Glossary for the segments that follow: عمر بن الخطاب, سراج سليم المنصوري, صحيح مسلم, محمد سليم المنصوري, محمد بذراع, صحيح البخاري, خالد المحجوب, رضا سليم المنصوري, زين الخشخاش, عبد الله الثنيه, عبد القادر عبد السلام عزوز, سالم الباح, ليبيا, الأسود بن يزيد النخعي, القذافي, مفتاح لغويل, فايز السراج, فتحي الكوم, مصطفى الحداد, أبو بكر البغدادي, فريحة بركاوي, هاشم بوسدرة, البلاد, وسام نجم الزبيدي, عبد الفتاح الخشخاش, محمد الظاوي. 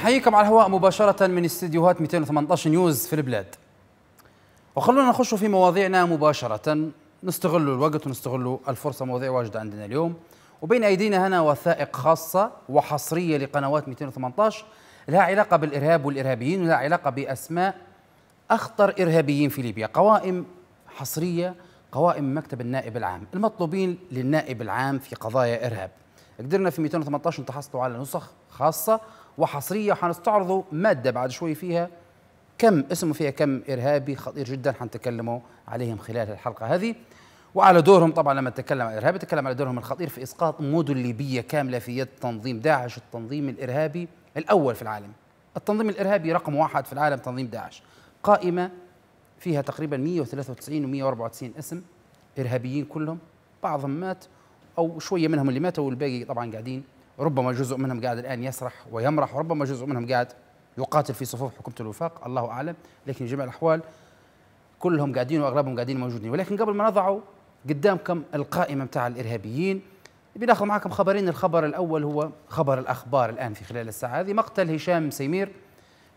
نحييكم على الهواء مباشرة من استديوهات 218 نيوز في البلاد. وخلونا نخش في مواضيعنا مباشرة، نستغل الوقت ونستغل الفرصة. مواضيع واجدة عندنا اليوم، وبين أيدينا هنا وثائق خاصة وحصرية لقنوات 218 لها علاقة بالإرهاب والإرهابيين، ولها علاقة بأسماء أخطر إرهابيين في ليبيا. قوائم حصرية، قوائم مكتب النائب العام، المطلوبين للنائب العام في قضايا إرهاب. قدرنا في 218 تحصلوا على نسخ خاصة وحصرية، وحنستعرضوا مادة بعد شوي فيها كم اسم وفيها كم إرهابي خطير جدا حنتكلموا عليهم خلال الحلقة هذه، وعلى دورهم. طبعا لما نتكلم عن الإرهاب نتكلم على دورهم الخطير في إسقاط مدن ليبية كاملة في يد تنظيم داعش، التنظيم الإرهابي الأول في العالم، التنظيم الإرهابي رقم واحد في العالم، تنظيم داعش. قائمة فيها تقريبا 193 و 194 اسم إرهابيين، كلهم بعضهم مات أو شوية منهم اللي ماتوا، والباقي طبعا قاعدين، ربما جزء منهم قاعد الآن يسرح ويمرح، وربما جزء منهم قاعد يقاتل في صفوف حكومة الوفاق، الله أعلم. لكن جميع الأحوال كلهم قاعدين وأغلبهم قاعدين موجودين. ولكن قبل ما نضعوا قدامكم القائمة متاع الإرهابيين بناخذ معكم خبرين. الخبر الأول هو خبر الأخبار الآن في خلال الساعة هذه، مقتل هشام سيمير.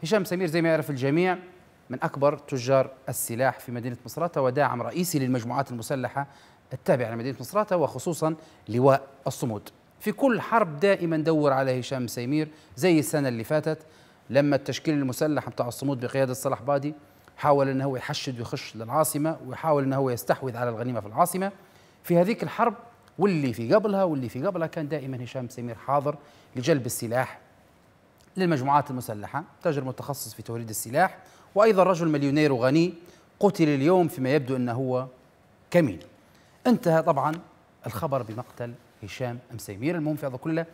هشام سيمير زي ما يعرف الجميع من أكبر تجار السلاح في مدينة مصراتة، وداعم رئيسي للمجموعات المسلحة التابعة لمدينة مصراتة وخصوصا لواء الصمود. في كل حرب دائما دور على هشام سيمير، زي السنة اللي فاتت لما التشكيل المسلح بتاع الصمود بقيادة صلاح بادي حاول أنه هو يحشد ويخش للعاصمة ويحاول أنه هو يستحوذ على الغنيمة في العاصمة. في هذيك الحرب واللي في قبلها كان دائما هشام سيمير حاضر لجلب السلاح للمجموعات المسلحة، تاجر متخصص في توريد السلاح، وأيضا رجل مليونير وغني قتل اليوم فيما يبدو أنه هو كمين. انتهى طبعا الخبر بمقتل هشام سيمير. المهم في هذا كله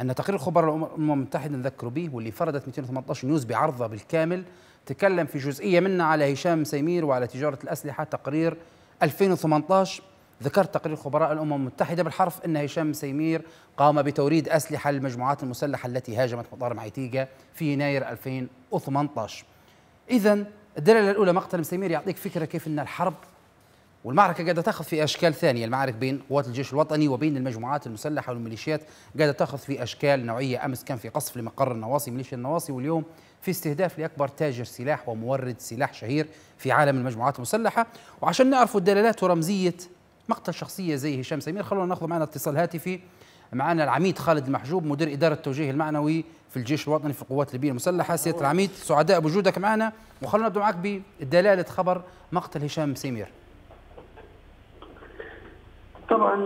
أن تقرير خبراء الأمم المتحدة نذكر به، واللي فردت 218 نيوز بعرضه بالكامل، تكلم في جزئية منا على هشام سيمير وعلى تجارة الأسلحة، تقرير 2018. ذكرت تقرير خبراء الأمم المتحدة بالحرف أن هشام سيمير قام بتوريد أسلحة للمجموعات المسلحة التي هاجمت مطار معيتيقة في يناير 2018. إذا الدلالة الأولى مقتل سيمير يعطيك فكرة كيف أن الحرب والمعركة قاعدة تأخذ في أشكال ثانية. المعارك بين قوات الجيش الوطني وبين المجموعات المسلحة والميليشيات قاعدة تأخذ في أشكال نوعية. أمس كان في قصف لمقر النواصي، ميليشيا النواصي، واليوم في استهداف لأكبر تاجر سلاح ومورد سلاح شهير في عالم المجموعات المسلحة. وعشان نعرفوا الدلالات ورمزية مقتل شخصية زي هشام سيمير، خلونا ناخذ معنا اتصال هاتفي. معنا العميد خالد المحجوب، مدير إدارة التوجيه المعنوي في الجيش الوطني في القوات الليبية المسلحة. سيادة العميد، سعداء بوجودك معنا، وخلونا نبدأ معك بدلالة خبر مقتل هشام سيمير. طبعا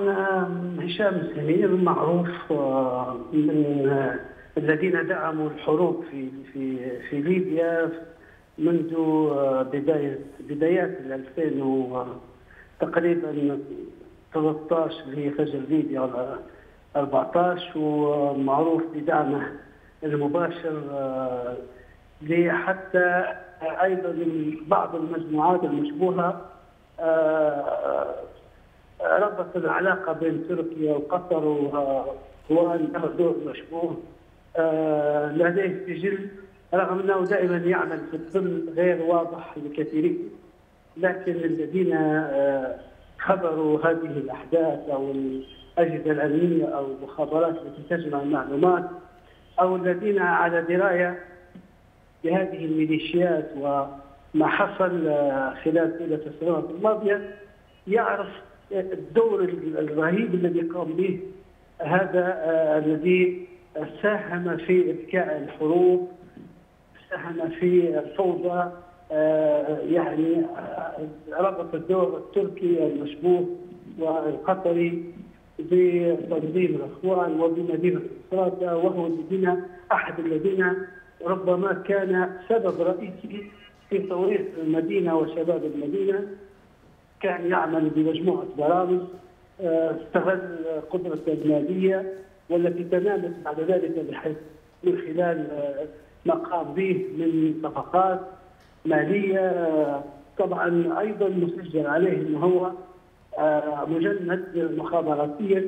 هشام سيمير معروف من الذين دعموا الحروب في في في ليبيا منذ بدايات 2000 تقريبا 13 لفجر ليبيا ولا 14، ومعروف بدعمه المباشر حتى ايضا بعض المجموعات المشبوهه. ربط العلاقه بين تركيا وقطر، وهو له دور مشبوه، لديه سجل رغم انه دائما يعمل في الظل غير واضح لكثيرين. لكن الذين خبروا هذه الاحداث او الاجهزه الامنيه او المخابرات التي تجمع المعلومات او الذين على درايه بهذه الميليشيات وما حصل خلال طيله السنوات الماضيه يعرف الدور الرهيب الذي قام به هذا الذي ساهم في إذكاء الحروب، ساهم في الفوضى. يعني ربط الدور التركي المشبوه والقطري بتنظيم الإخوان وبمدينة مصراتة، وهو أحد الذين ربما كان سبب رئيسي في توريط المدينة وشباب المدينة. كان يعمل بمجموعة برامج استغل قدرته المالية والتي تنامت بعد ذلك بحيث من خلال ما قام به من صفقات مالية. طبعا أيضا مسجل عليه أنه هو مجند مخابراتيا،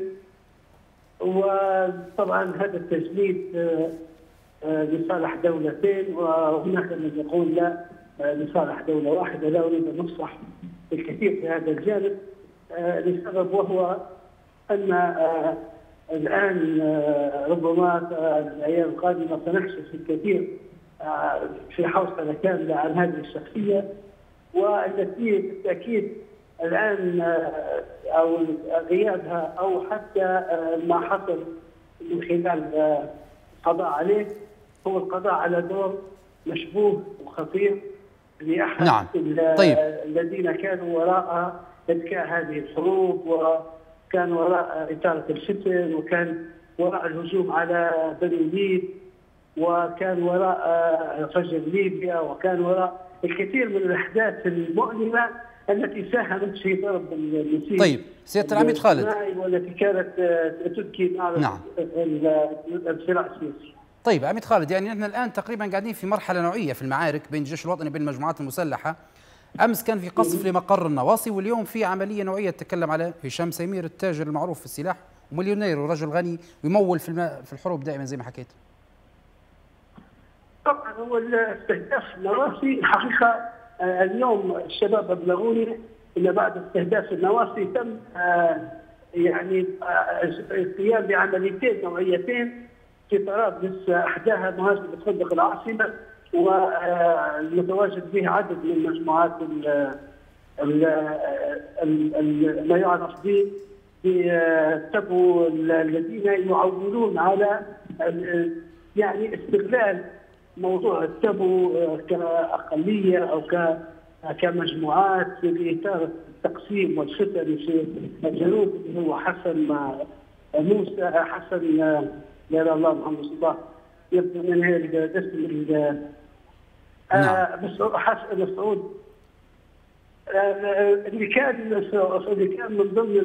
وطبعا هذا التجنيد لصالح دولتين، وهناك من يقول لا لصالح دولة واحدة. لا أريد أن أفصح الكثير في هذا الجانب لسبب، وهو أن الآن ربما الأيام القادمة سنكشف الكثير في حوصلة كاملة عن هذه الشخصية، والتي بالتأكيد الآن أو غيابها أو حتى ما حصل من خلال القضاء عليه هو القضاء على دور مشبوه وخطير لأحد نعم. طيب. الذين كانوا وراء إذكاء هذه الحروب، وكان وراء إثارة الفتن، وكان وراء الهجوم على بني ليد، وكان وراء فجر ليبيا، وكان وراء الكثير من الأحداث المؤلمة التي ساهمت في ضرب المسيح. طيب سيادة العميد خالد، والتي كانت تبكي نار نعم. الصراع السياسي. طيب عميد خالد، يعني نحن الآن تقريبا قاعدين في مرحلة نوعية في المعارك بين الجيش الوطني وبين المجموعات المسلحة. أمس كان في قصف لمقر النواصي، واليوم في عملية نوعية تتكلم على هشام سيمير التاجر المعروف في السلاح ومليونير ورجل غني ويمول في الحروب دائما زي ما حكيت. طبعا هو استهداف النواصي الحقيقة اليوم الشباب أبلغوني أن بعد استهداف النواصي تم يعني القيام بعمليتين نوعيتين في طرابلس، أحداها مهاجمة خندق العاصمة والمتواجد به عدد من المجموعات ما يعرف به بتبو الذين يعولون على يعني استغلال موضوع التبو كأقلية أو كمجموعات لإثارة التقسيم والفتن في الجنوب، اللي هو حسن موسى حسن لا إله إلا الله محمد صلاح يبدو من هذا الاسم حسن مسعود اللي كان من ضمن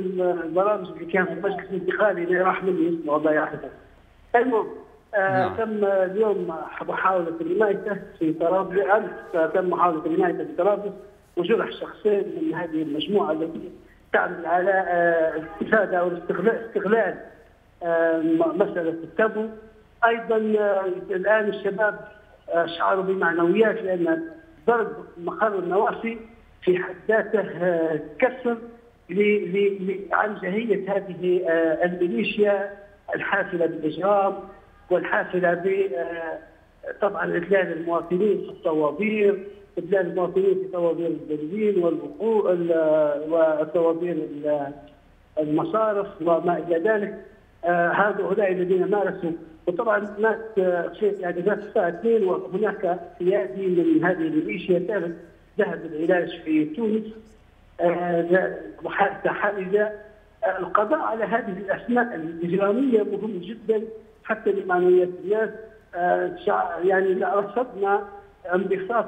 البرامج اللي كان في المجلس الانتخابي اللي راح مني اسمه والله يحفظه. المهم تم اليوم محاولة المائتة في طرابلس، تم محاولة المائتة في طرابلس وجرح شخصين من هذه المجموعة التي تعمل على الاستفادة أو استغلال مسألة التابو. أيضا الآن الشباب شعروا بمعنويات، لأن ضرب مقر النواصي في حد ذاته كسر عن جهية هذه الميليشيا الحافلة بالإجرام والحافلة ب طبعا إدلال المواطنين في الطوابير، إدلال المواطنين في طوابير البرلين والوقوع وطوابير المصارف وما إلى ذلك. هؤلاء الذين مارسوا، وطبعا مات في اعتداءات الساعه 2، وهناك قيادي من هذه الميليشيا ثالث ذهب للعلاج في تونس، محادثه حرجه. القضاء على هذه الاسماء الاجراميه مهم جدا حتى لمعنويات الناس. يعني رصدنا انبساط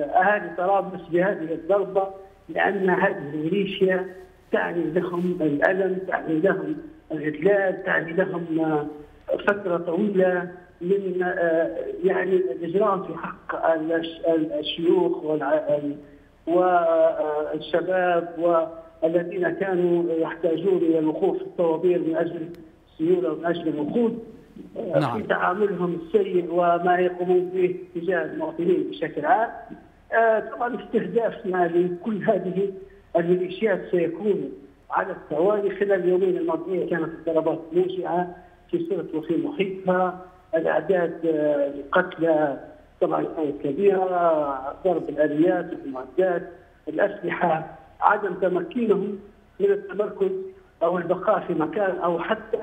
اهالي طرابلس بهذه الضربه، لان هذه الميليشيا تعني لهم الالم، تعني لهم الإدلال، تعني لهم فترة طويلة من يعني الإجرام في حق الشيوخ والشباب والذين كانوا يحتاجون إلى الوقوف في الطوابير من أجل السيولة ومن أجل الوقود نعم. في تعاملهم السيء وما يقومون به تجاه المواطنين بشكل عام. طبعا استهدافنا لكل هذه الميليشيات سيكون على التوالي خلال اليومين الماضيين. كانت الضربات موجعه في سرت وفي محيطها، الاعداد القتلى طبعا كانت كبيره، ضرب الاليات والمعدات الاسلحه، عدم تمكينهم من التمركز او البقاء في مكان او حتى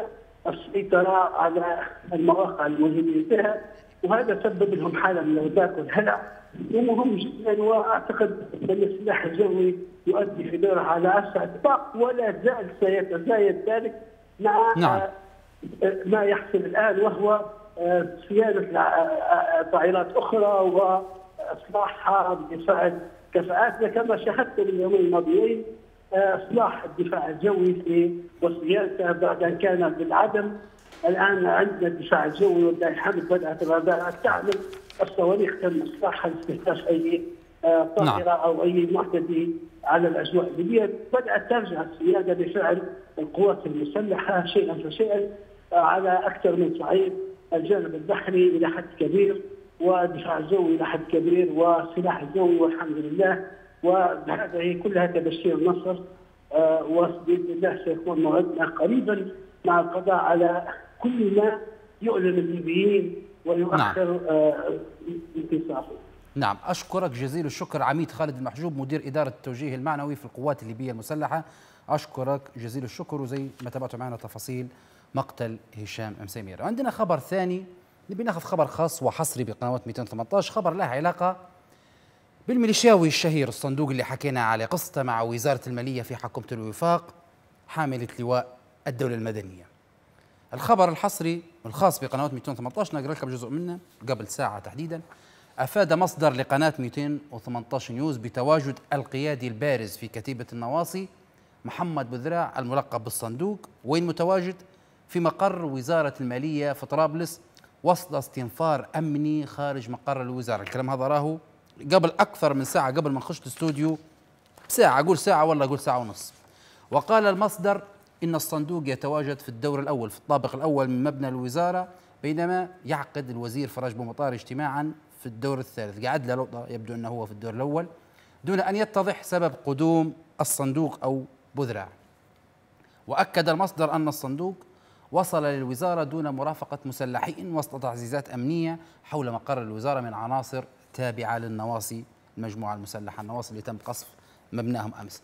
السيطره على المواقع الموجودين فيها، وهذا سبب لهم حاله من الوباء والهلع ومهم جدا. واعتقد ان السلاح الجوي يؤدي في دوره على أسرع اتفاق، ولا زال سيتزايد ذلك مع نعم. ما يحصل الآن، وهو صيانة طائرات أخرى وإصلاحها بدفاع كفاءاتنا، كما شاهدت من اليومين الماضيين إصلاح الدفاع الجوي وصيانته بعد أن كان بالعدم. الآن عندنا الدفاع الجوي ولله الحمد بدأت الرادارات تعمل، الصواريخ تم إصلاحها لاستهداف أي طائرة أو أي معتدي على الأجواء الليبية. بدأت ترجع السيادة بفعل القوات المسلحة شيئا فشيئا على أكثر من صعيد، الجانب البحري إلى حد كبير والدفاع الجوي إلى حد كبير والسلاح الجوي، والحمد لله. وهذه كلها تبشير النصر، وبإذن الله سيكون موعدنا قريبا مع القضاء على كل ما يؤلم الليبيين ويؤخر انتصاره. نعم، أشكرك جزيل الشكر عميد خالد المحجوب مدير إدارة التوجيه المعنوي في القوات الليبية المسلحة. أشكرك جزيل الشكر، وزي ما تابعتوا معنا تفاصيل مقتل هشام سيمير. عندنا خبر ثاني، نبي ناخذ خبر خاص وحصري بقناة 218، خبر له علاقة بالميليشياوي الشهير الصندوق اللي حكينا عليه قصته مع وزارة المالية في حكومة الوفاق حاملة لواء الدولة المدنية. الخبر الحصري الخاص بقناة 218 نقرأ لكم جزء منه قبل ساعة تحديدا. أفاد مصدر لقناة 218 نيوز بتواجد القيادي البارز في كتيبة النواصي محمد بذراع الملقب بالصندوق، وين متواجد؟ في مقر وزارة المالية في طرابلس وسط استنفار أمني خارج مقر الوزارة. الكلام هذا راهو قبل أكثر من ساعة، قبل ما نخش الاستوديو ساعة، أقول ساعة والله أقول ساعة ونص. وقال المصدر إن الصندوق يتواجد في الدور الأول في الطابق الأول من مبنى الوزارة، بينما يعقد الوزير فرج بومطار اجتماعا في الدور الثالث. قعد له لقطة يبدو أنه هو في الدور الأول دون أن يتضح سبب قدوم الصندوق أو بذراع. وأكد المصدر أن الصندوق وصل للوزارة دون مرافقة مسلحين وسط تعزيزات أمنية حول مقر الوزارة من عناصر تابعة للنواصي، المجموعة المسلحة النواصي اللي تم قصف مبناهم أمس.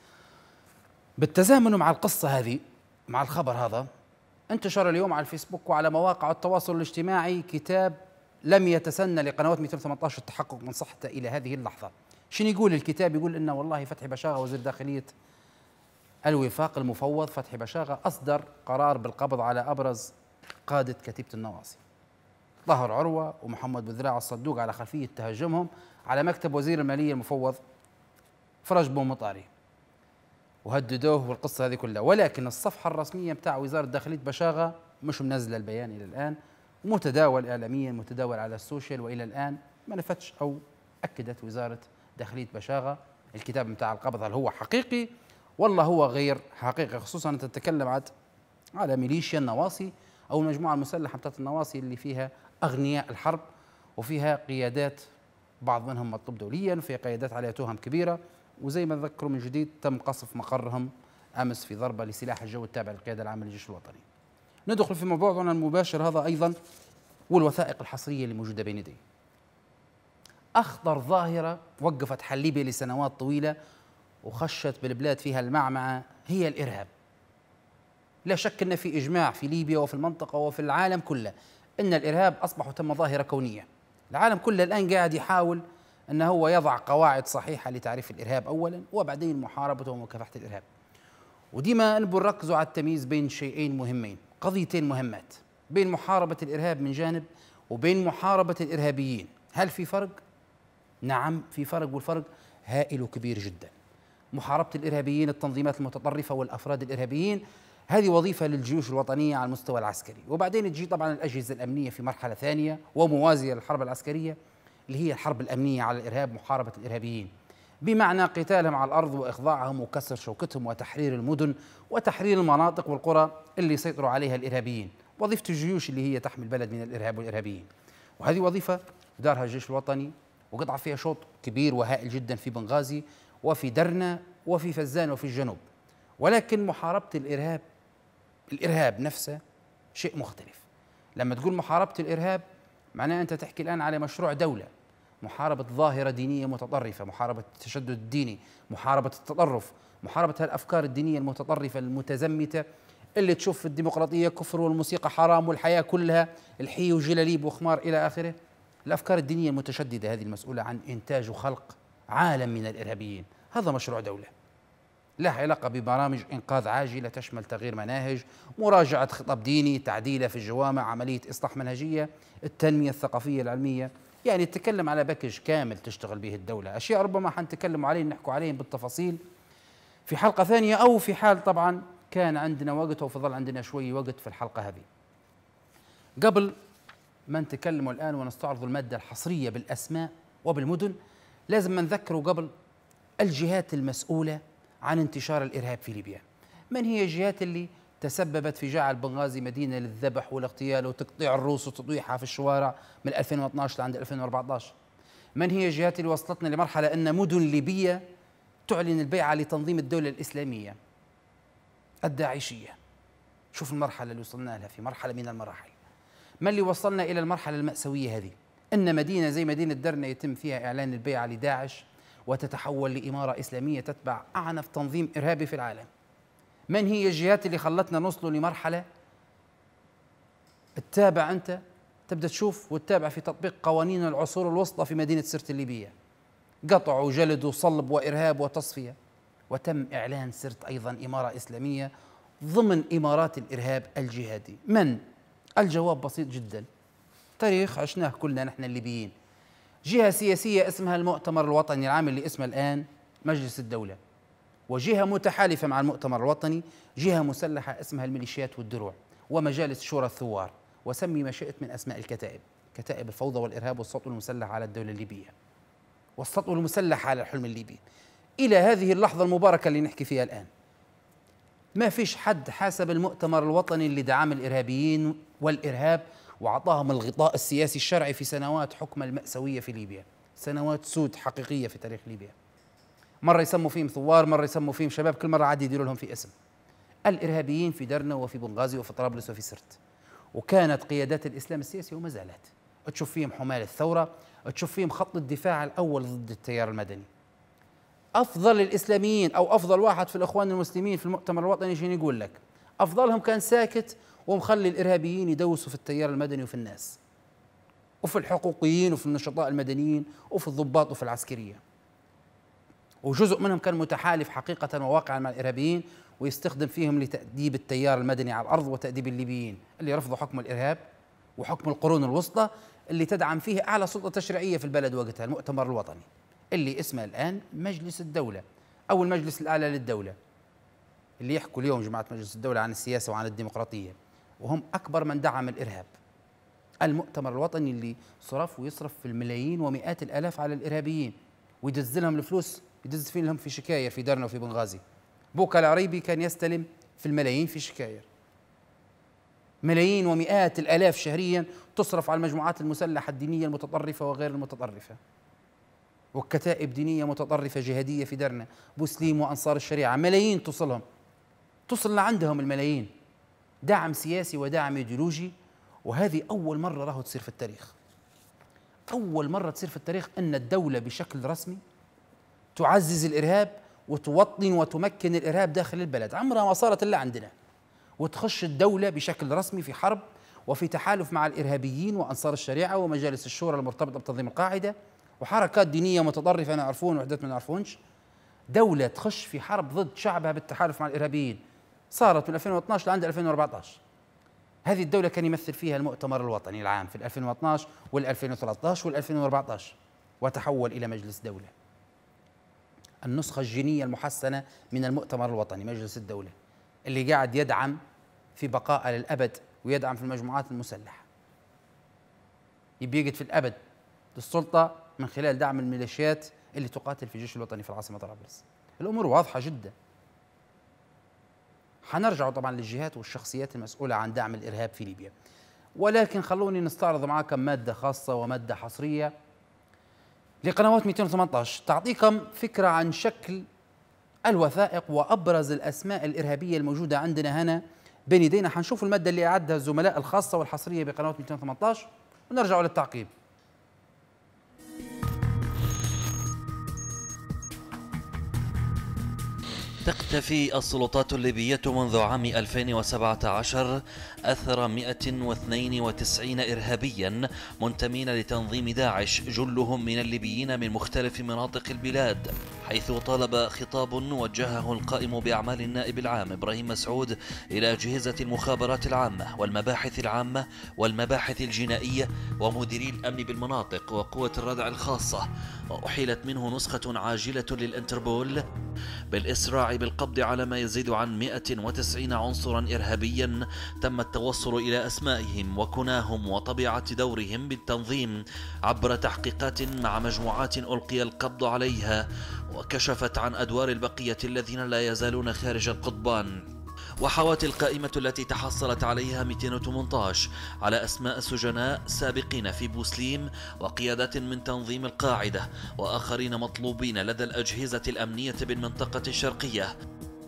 بالتزامن مع القصة هذه، مع الخبر هذا، انتشر اليوم على الفيسبوك وعلى مواقع التواصل الاجتماعي كتاب لم يتسنى لقنوات 218 التحقق من صحته إلى هذه اللحظة. شنو يقول الكتاب؟ يقول إن والله فتحي بشاغه وزير داخلية الوفاق المفوض فتحي بشاغه أصدر قرار بالقبض على أبرز قادة كتيبة النواصي ظهر عروة ومحمد بذراع الصندوق على خلفية تهجمهم على مكتب وزير المالية المفوض فرج بومطاري وهددوه والقصة هذه كلها. ولكن الصفحة الرسمية بتاع وزارة داخلية بشاغه مش منزلة البيان إلى الآن، متداول إعلاميا، متداول على السوشيال، وإلى الآن ما نفتش أو أكدت وزارة داخلية بشاغه الكتاب متاع القبض هل هو حقيقي والله هو غير حقيقي، خصوصا أن تتكلم على ميليشيا النواصي أو المجموعة المسلحة بتاعت النواصي اللي فيها أغنياء الحرب وفيها قيادات بعض منهم مطلوب دوليا وفيها قيادات عليها تهم كبيرة. وزي ما نذكروا من جديد تم قصف مقرهم أمس في ضربة لسلاح الجو التابع للقيادة العامة للجيش الوطني. ندخل في موضوعنا المباشر هذا أيضا والوثائق الحصرية اللي موجودة بين يدي. أخطر ظاهرة وقفت حل ليبيا لسنوات طويلة وخشت بالبلاد فيها المعمعة هي الإرهاب. لا شك أن في إجماع في ليبيا وفي المنطقة وفي العالم كله أن الإرهاب أصبح وتم ظاهرة كونية. العالم كله الآن قاعد يحاول أنه هو يضع قواعد صحيحة لتعريف الإرهاب أولا وبعدين محاربته ومكافحة الإرهاب. وديما نبغوا نركزوا على التمييز بين شيئين مهمين، قضيتين مهمات، بين محاربة الإرهاب من جانب وبين محاربة الإرهابيين. هل في فرق؟ نعم في فرق، والفرق هائل وكبير جدا. محاربة الإرهابيين التنظيمات المتطرفة والأفراد الإرهابيين هذه وظيفة للجيوش الوطنية على المستوى العسكري، وبعدين تجي طبعا الأجهزة الأمنية في مرحلة ثانية وموازية للحرب العسكرية اللي هي الحرب الأمنية على الإرهاب، محاربة الإرهابيين بمعنى قتالهم على الأرض وإخضاعهم وكسر شوكتهم وتحرير المدن وتحرير المناطق والقرى اللي سيطروا عليها الإرهابيين. وظيفة الجيوش اللي هي تحمي البلد من الإرهاب والإرهابيين، وهذه وظيفة دارها الجيش الوطني وقطع فيها شوط كبير وهائل جدا في بنغازي وفي درنا وفي فزان وفي الجنوب. ولكن محاربة الإرهاب نفسه شيء مختلف. لما تقول محاربة الإرهاب معناه أنت تحكي الآن على مشروع دولة، محاربة ظاهرة دينية متطرفة، محاربة التشدد الديني، محاربة التطرف، محاربة هالأفكار الدينية المتطرفة المتزمتة اللي تشوف في الديمقراطية كفر والموسيقى حرام والحياة كلها الحي وجلاليب وخمار إلى آخره. الأفكار الدينية المتشددة هذه المسؤولة عن إنتاج وخلق عالم من الإرهابيين، هذا مشروع دولة له علاقة ببرامج إنقاذ عاجلة تشمل تغيير مناهج، مراجعة خطاب ديني، تعديله في الجوامع، عملية إصلاح منهجية، التنمية الثقافية العلمية. يعني تتكلم على باكج كامل تشتغل به الدولة، أشياء ربما حنتكلم عليه نحكوا عليه بالتفاصيل في حلقة ثانية أو في حال طبعا كان عندنا وقت أو فضل عندنا شوي وقت في الحلقة هذه. قبل ما نتكلموا الآن ونستعرضوا المادة الحصرية بالأسماء وبالمدن لازم نذكروا قبل الجهات المسؤولة عن انتشار الإرهاب في ليبيا. من هي الجهات اللي تسببت في جعل بنغازي مدينة للذبح والاغتيال وتقطيع الروس وتطويحها في الشوارع من 2012 لعند 2014؟ من هي الجهات اللي وصلتنا لمرحلة أن مدن ليبية تعلن البيعة لتنظيم الدولة الإسلامية الداعشية؟ شوف المرحلة اللي وصلنا لها في مرحلة من المراحل. ما اللي وصلنا إلى المرحلة المأساوية هذه؟ أن مدينة زي مدينة درنا يتم فيها إعلان البيعة لداعش وتتحول لإمارة إسلامية تتبع أعنف تنظيم إرهابي في العالم. من هي الجهات اللي خلتنا نوصل لمرحلة تتابع أنت تبدأ تشوف وتتابع في تطبيق قوانين العصور الوسطى في مدينة سرت الليبية؟ قطع وجلد وصلب وإرهاب وتصفية، وتم إعلان سرت أيضا إمارة إسلامية ضمن إمارات الإرهاب الجهادي. من؟ الجواب بسيط جدا، تاريخ عشناه كلنا نحن الليبيين. جهة سياسية اسمها المؤتمر الوطني العام اللي اسمه الآن مجلس الدولة، وجهة متحالفة مع المؤتمر الوطني جهة مسلحة اسمها الميليشيات والدروع، ومجالس شورى الثوار، وسمي ما شئت من أسماء الكتائب، كتائب الفوضى والإرهاب والسطو المسلح على الدولة الليبية والسطو المسلح على الحلم الليبي. إلى هذه اللحظة المباركة اللي نحكي فيها الآن ما فيش حد حاسب المؤتمر الوطني اللي دعم الإرهابيين والإرهاب وعطاهم الغطاء السياسي الشرعي في سنوات حكم المأساوية في ليبيا، سنوات سود حقيقية في تاريخ ليبيا. مرة يسموا فيهم ثوار، مرة يسموا فيهم شباب، كل مرة عاد يديروا لهم في اسم. الإرهابيين في درنا وفي بنغازي وفي طرابلس وفي سرت، وكانت قيادات الإسلام السياسي وما زالت تشوف فيهم حمال الثورة، تشوف فيهم خط الدفاع الأول ضد التيار المدني. أفضل الإسلاميين أو أفضل واحد في الإخوان المسلمين في المؤتمر الوطني شنو يقول لك؟ أفضلهم كان ساكت ومخلي الإرهابيين يدوسوا في التيار المدني وفي الناس وفي الحقوقيين وفي النشطاء المدنيين وفي الضباط وفي العسكرية، وجزء منهم كان متحالف حقيقة وواقعا مع الإرهابيين ويستخدم فيهم لتأديب التيار المدني على الأرض وتأديب الليبيين اللي رفضوا حكم الإرهاب وحكم القرون الوسطى اللي تدعم فيه أعلى سلطة تشريعية في البلد وقتها، المؤتمر الوطني اللي اسمه الآن مجلس الدولة أو المجلس الأعلى للدولة، اللي يحكوا اليوم جماعة مجلس الدولة عن السياسة وعن الديمقراطية، وهم أكبر من دعم الإرهاب. المؤتمر الوطني اللي صرف ويصرف في الملايين ومئات الآلاف على الإرهابيين ويدز لهم الفلوس، يدز فين لهم في شكاير في درنا وفي بنغازي. بوكا العريبي كان يستلم في الملايين في شكاير، ملايين ومئات الآلاف شهريا تصرف على المجموعات المسلحة الدينية المتطرفة وغير المتطرفة وكتائب دينية متطرفة جهادية في درنا، بوسليم وأنصار الشريعة، ملايين توصلهم، توصل لعندهم الملايين، دعم سياسي ودعم ايديولوجي. وهذه أول مرة راهو تصير في التاريخ، أول مرة تصير في التاريخ أن الدولة بشكل رسمي تعزز الإرهاب وتوطن وتمكن الإرهاب داخل البلد، عمرها ما صارت إلا عندنا. وتخش الدولة بشكل رسمي في حرب وفي تحالف مع الإرهابيين وأنصار الشريعة ومجالس الشورى المرتبطة بتنظيم القاعدة وحركات دينية متطرفة نعرفون وحدات ما نعرفونش. دولة تخش في حرب ضد شعبها بالتحالف مع الإرهابيين، صارت من 2012 لعند 2014. هذه الدولة كان يمثل فيها المؤتمر الوطني العام في 2012 وال2013 وال2014 وتحول إلى مجلس دولة. النسخة الجينية المحسنة من المؤتمر الوطني مجلس الدولة اللي قاعد يدعم في بقائه للأبد ويدعم في المجموعات المسلحة، يبي يقعد في الأبد للسلطة من خلال دعم الميليشيات اللي تقاتل في الجيش الوطني في العاصمة طرابلس. الأمور واضحة جدا. حنرجع طبعا للجهات والشخصيات المسؤولة عن دعم الإرهاب في ليبيا، ولكن خلوني نستعرض معاكم مادة خاصة ومادة حصرية لقنوات 218 تعطيكم فكرة عن شكل الوثائق وأبرز الأسماء الإرهابية الموجودة عندنا هنا بين يدينا. حنشوف المادة اللي أعدها الزملاء الخاصة والحصرية بقنوات 218 ونرجع للتعقيب. تختفي السلطات الليبية منذ عام 2017 أثر 192 إرهابيا منتمين لتنظيم داعش، جلهم من الليبيين من مختلف مناطق البلاد، حيث طالب خطاب وجهه القائم بأعمال النائب العام إبراهيم مسعود إلى أجهزة المخابرات العامة والمباحث العامة والمباحث الجنائية ومديري الأمن بالمناطق وقوة الردع الخاصة، وأحيلت منه نسخة عاجلة للإنتربول بالإسراع بالقبض على ما يزيد عن 190 عنصرا إرهابيا تم التوصل إلى أسمائهم وكناهم وطبيعة دورهم بالتنظيم عبر تحقيقات مع مجموعات ألقي القبض عليها، وكشفت عن أدوار البقية الذين لا يزالون خارج القضبان. وحوت القائمة التي تحصلت عليها 218 على أسماء سجناء سابقين في بوسليم وقيادات من تنظيم القاعدة وآخرين مطلوبين لدى الأجهزة الأمنية بالمنطقة الشرقية،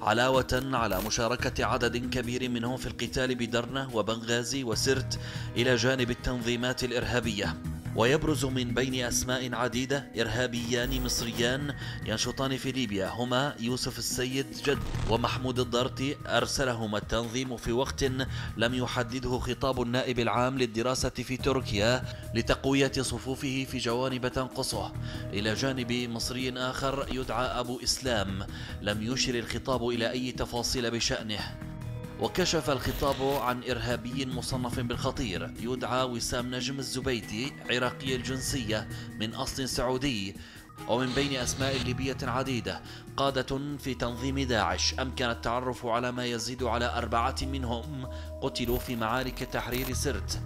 علاوة على مشاركة عدد كبير منهم في القتال بدرنة وبنغازي وسرت إلى جانب التنظيمات الإرهابية. ويبرز من بين أسماء عديدة إرهابيان مصريان ينشطان في ليبيا هما يوسف السيد جد ومحمود الضرطي، أرسلهما التنظيم في وقت لم يحدده خطاب النائب العام للدراسة في تركيا لتقوية صفوفه في جوانب تنقصه، إلى جانب مصري آخر يدعى أبو إسلام لم يشر الخطاب إلى أي تفاصيل بشأنه. وكشف الخطاب عن إرهابي مصنف بالخطير يدعى وسام نجم الزبيدي، عراقي الجنسية من أصل سعودي. ومن بين أسماء ليبية عديدة قادة في تنظيم داعش أمكن التعرف على ما يزيد على 4 منهم قتلوا في معارك تحرير سرت،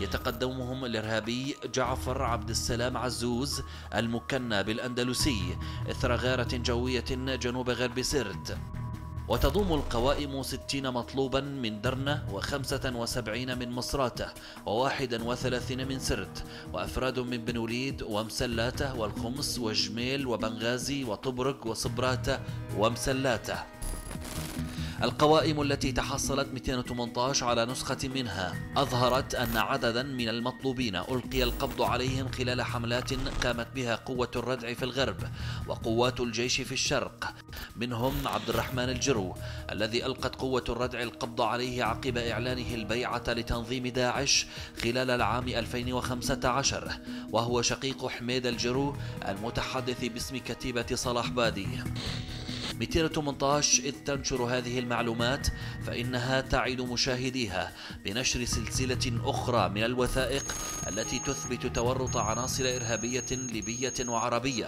يتقدمهم الإرهابي جعفر عبد السلام عزوز المكنى بالأندلسي إثر غارة جوية جنوب غرب سرت. وتضم القوائم 60 مطلوبا من درنة و75 من مصراته و31 من سرت، وأفراد من بنوليد ومسلاته والخمس وجميل وبنغازي وطبرق وصبراته ومسلاته. القوائم التي تحصلت 218 على نسخة منها أظهرت أن عددا من المطلوبين ألقي القبض عليهم خلال حملات قامت بها قوة الردع في الغرب وقوات الجيش في الشرق، منهم عبد الرحمن الجرو الذي ألقت قوة الردع القبض عليه عقب إعلانه البيعة لتنظيم داعش خلال العام 2015، وهو شقيق حميد الجرو المتحدث باسم كتيبة صلاح بادي. 218 إذ تنشر هذه المعلومات فإنها تعد مشاهديها بنشر سلسلة أخرى من الوثائق التي تثبت تورط عناصر إرهابية ليبية وعربية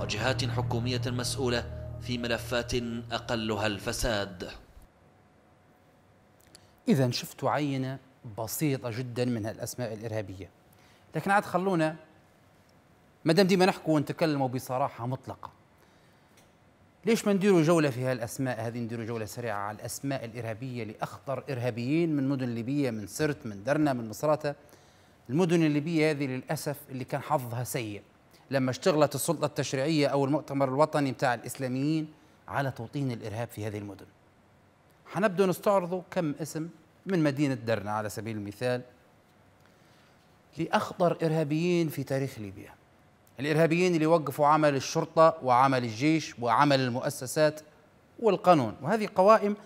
وجهات حكومية مسؤولة في ملفات أقلها الفساد. إذا شفتوا عينة بسيطة جدا من هالأسماء الإرهابية، لكن عاد خلونا مدام ديما نحكوا ونتكلموا بصراحة مطلقة، ليش ما نديروا جولة في هالأسماء هذه، نديروا جولة سريعة على الأسماء الإرهابية لأخطر إرهابيين من مدن ليبية، من سرت، من درنا، من مصراتة. المدن الليبية هذه للأسف اللي كان حظها سيء لما اشتغلت السلطة التشريعية أو المؤتمر الوطني متاع الإسلاميين على توطين الإرهاب في هذه المدن. حنبدو نستعرضوا كم اسم من مدينة درنا على سبيل المثال لأخطر إرهابيين في تاريخ ليبيا، الإرهابيين اللي وقفوا عمل الشرطة وعمل الجيش وعمل المؤسسات والقانون. وهذه قوائم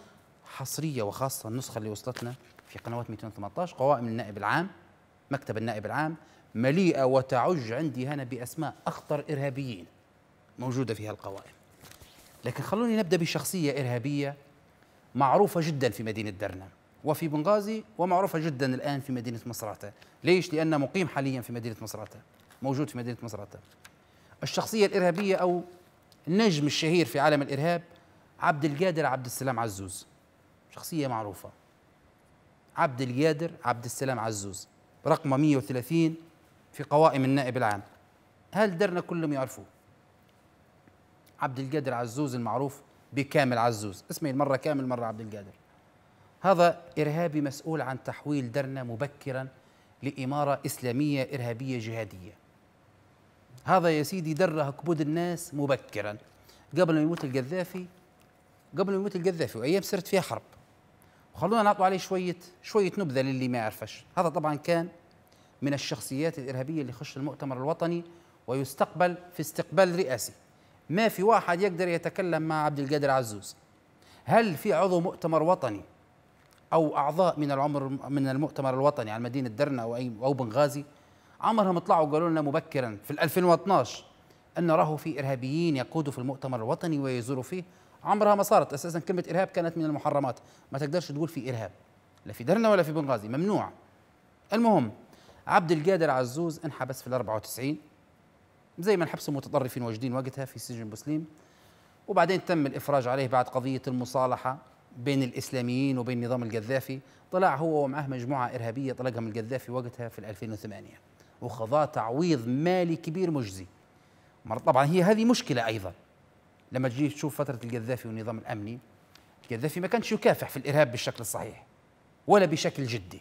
حصرية، وخاصة النسخة اللي وصلتنا في قنوات 218 قوائم النائب العام، مكتب النائب العام، مليئة وتعج عندي هنا بأسماء أخطر إرهابيين موجودة في هالقوائم. لكن خلوني نبدأ بشخصية إرهابية معروفة جدا في مدينة درنا وفي بنغازي ومعروفة جدا الآن في مدينة مصراتة. ليش؟ لأنه مقيم حاليا في مدينة مصراتة، موجود في مدينة مصراتة. الشخصية الإرهابية أو النجم الشهير في عالم الإرهاب عبد القادر عبد السلام عزوز، شخصية معروفة. عبد القادر عبد السلام عزوز رقم 130 في قوائم النائب العام، هل درنا كلهم يعرفوه؟ عبد القادر عزوز المعروف بكامل عزوز، اسمه المرة كامل مرة عبد القادر. هذا إرهابي مسؤول عن تحويل درنا مبكرا لإمارة إسلامية إرهابية جهادية. هذا يا سيدي دره كبود الناس مبكرا قبل ما يموت القذافي، واأيام صارت فيها حرب. وخلونا نعطوا عليه شوية نبذة للي ما يعرفش. هذا طبعا كان من الشخصيات الإرهابية اللي خش المؤتمر الوطني ويستقبل في استقبال رئاسي، ما في واحد يقدر يتكلم مع عبد القادر عزوز. هل في عضو مؤتمر وطني أو أعضاء من المؤتمر الوطني على مدينة درنا أو بنغازي عمرهم طلعوا وقالوا لنا مبكرا في 2012 أن راهو في إرهابيين يقودوا في المؤتمر الوطني ويزوروا فيه؟ عمرها ما صارت. أساسا كلمة إرهاب كانت من المحرمات، ما تقدرش تقول في إرهاب لا في درنا ولا في بنغازي، ممنوع. المهم عبد القادر عزوز انحبس في 94 زي ما انحبسوا متطرفين واجدين وقتها في سجن بوسليم، وبعدين تم الإفراج عليه بعد قضية المصالحة بين الإسلاميين وبين نظام القذافي. طلع هو ومعه مجموعة إرهابية طلقهم القذافي وقتها في 2008 وخضى تعويض مالي كبير مجزي. طبعا هي هذه مشكلة أيضا لما تجي تشوف فترة القذافي والنظام الأمني، القذافي ما كانش يكافح في الإرهاب بالشكل الصحيح ولا بشكل جدي،